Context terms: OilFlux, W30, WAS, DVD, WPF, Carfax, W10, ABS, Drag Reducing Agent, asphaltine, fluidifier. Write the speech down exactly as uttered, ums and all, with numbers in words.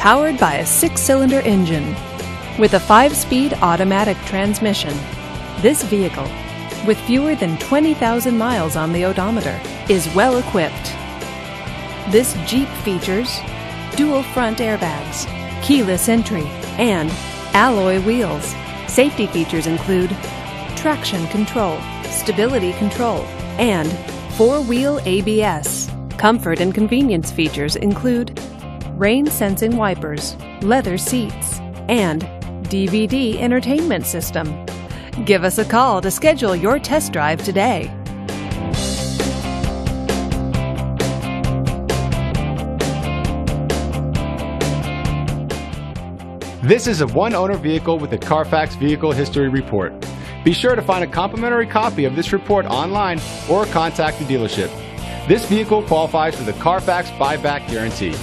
powered by a six-cylinder engine. With a five-speed automatic transmission, this vehicle, with fewer than twenty thousand miles on the odometer, is well equipped. This Jeep features dual front airbags, keyless entry, and alloy wheels. Safety features include traction control, stability control, and four-wheel A B S. Comfort and convenience features include rain-sensing wipers, leather seats, and D V D entertainment system. Give us a call to schedule your test drive today. This is a one-owner vehicle with a Carfax Vehicle History Report. Be sure to find a complimentary copy of this report online or contact the dealership. This vehicle qualifies for the Carfax Buyback Guarantee.